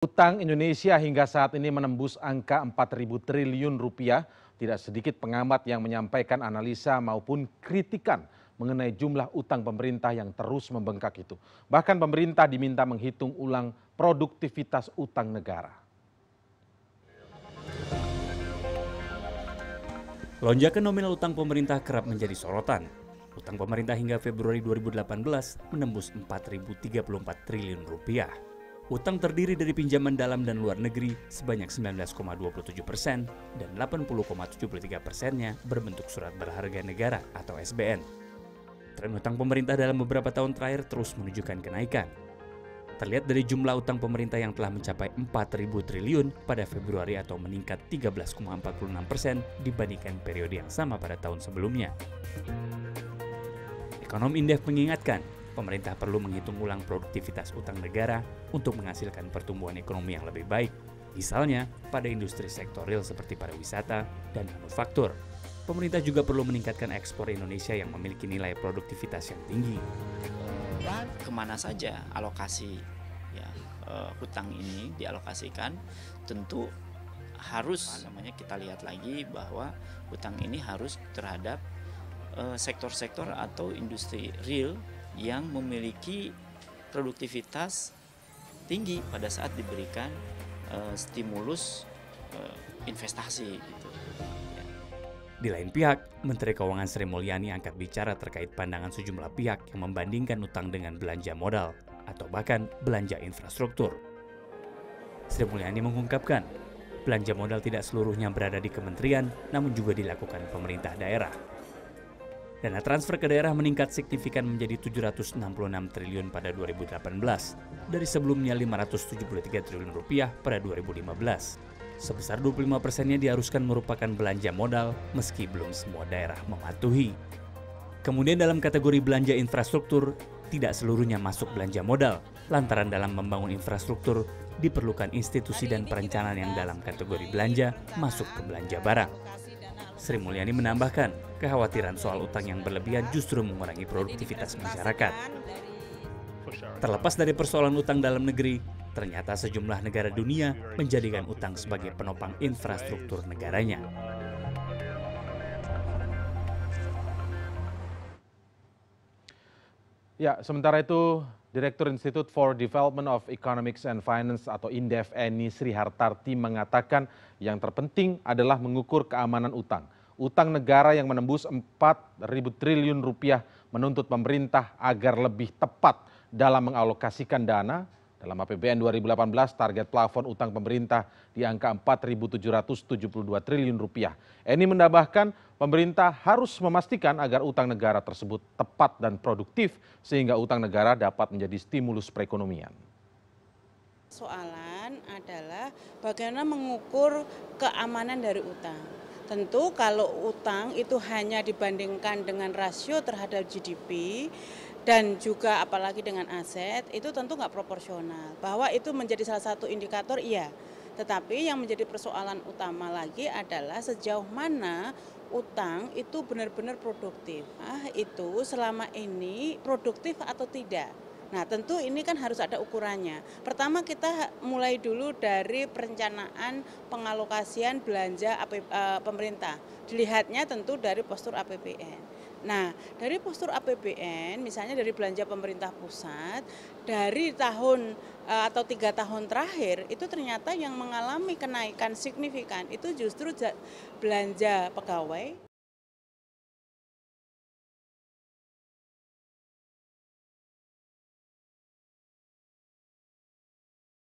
Utang Indonesia hingga saat ini menembus angka 4.000 triliun rupiah. Tidak sedikit pengamat yang menyampaikan analisa maupun kritikan mengenai jumlah utang pemerintah yang terus membengkak itu. Bahkan pemerintah diminta menghitung ulang produktivitas utang negara. Lonjakan nominal utang pemerintah kerap menjadi sorotan. Utang pemerintah hingga Februari 2018 menembus 4.034 triliun rupiah. Utang terdiri dari pinjaman dalam dan luar negeri sebanyak 19,27% dan 80,73%-nya berbentuk surat berharga negara atau SBN. Tren utang pemerintah dalam beberapa tahun terakhir terus menunjukkan kenaikan. Terlihat dari jumlah utang pemerintah yang telah mencapai 4.000 triliun pada Februari atau meningkat 13,46% dibandingkan periode yang sama pada tahun sebelumnya. Ekonom Indef mengingatkan, pemerintah perlu menghitung ulang produktivitas utang negara untuk menghasilkan pertumbuhan ekonomi yang lebih baik. Misalnya, pada industri sektoril seperti pariwisata dan manufaktur. Pemerintah juga perlu meningkatkan ekspor Indonesia yang memiliki nilai produktivitas yang tinggi. Kemana saja alokasi ya, utang ini dialokasikan, tentu harus kita lihat lagi bahwa utang ini harus terhadap sektor-sektor atau industri real yang memiliki produktivitas tinggi pada saat diberikan stimulus investasi. Gitu. Di lain pihak, Menteri Keuangan Sri Mulyani angkat bicara terkait pandangan sejumlah pihak yang membandingkan utang dengan belanja modal atau bahkan belanja infrastruktur. Sri Mulyani mengungkapkan, belanja modal tidak seluruhnya berada di kementerian, namun juga dilakukan pemerintah daerah. Dana transfer ke daerah meningkat signifikan menjadi 766 triliun pada 2018, dari sebelumnya 573 triliun rupiah pada 2015. Sebesar 25%-nya diharuskan merupakan belanja modal, meski belum semua daerah mematuhi. Kemudian dalam kategori belanja infrastruktur, tidak seluruhnya masuk belanja modal, lantaran dalam membangun infrastruktur diperlukan institusi dan perencanaan yang dalam kategori belanja masuk ke belanja barang. Sri Mulyani menambahkan, kekhawatiran soal utang yang berlebihan justru mengurangi produktivitas masyarakat. Terlepas dari persoalan utang dalam negeri, ternyata sejumlah negara dunia menjadikan utang sebagai penopang infrastruktur negaranya. Ya, sementara itu, Direktur Institute for Development of Economics and Finance atau Indef Sri Hartarti mengatakan yang terpenting adalah mengukur keamanan utang. Utang negara yang menembus 4.000 triliun rupiah menuntut pemerintah agar lebih tepat dalam mengalokasikan dana. Dalam APBN 2018 target plafon utang pemerintah di angka 4.772 triliun rupiah. Eni menambahkan pemerintah harus memastikan agar utang negara tersebut tepat dan produktif sehingga utang negara dapat menjadi stimulus perekonomian. Soalan adalah bagaimana mengukur keamanan dari utang. Tentu kalau utang itu hanya dibandingkan dengan rasio terhadap GDP dan juga apalagi dengan aset, itu tentu nggak proporsional. Bahwa itu menjadi salah satu indikator, iya. Tetapi yang menjadi persoalan utama lagi adalah sejauh mana utang itu benar-benar produktif. Itu selama ini produktif atau tidak. Nah, tentu ini kan harus ada ukurannya. Pertama kita mulai dulu dari perencanaan pengalokasian belanja pemerintah. Dilihatnya tentu dari postur APBN. Nah, dari postur APBN, misalnya dari belanja pemerintah pusat, dari tahun atau 3 tahun terakhir, itu ternyata yang mengalami kenaikan signifikan itu justru belanja pegawai.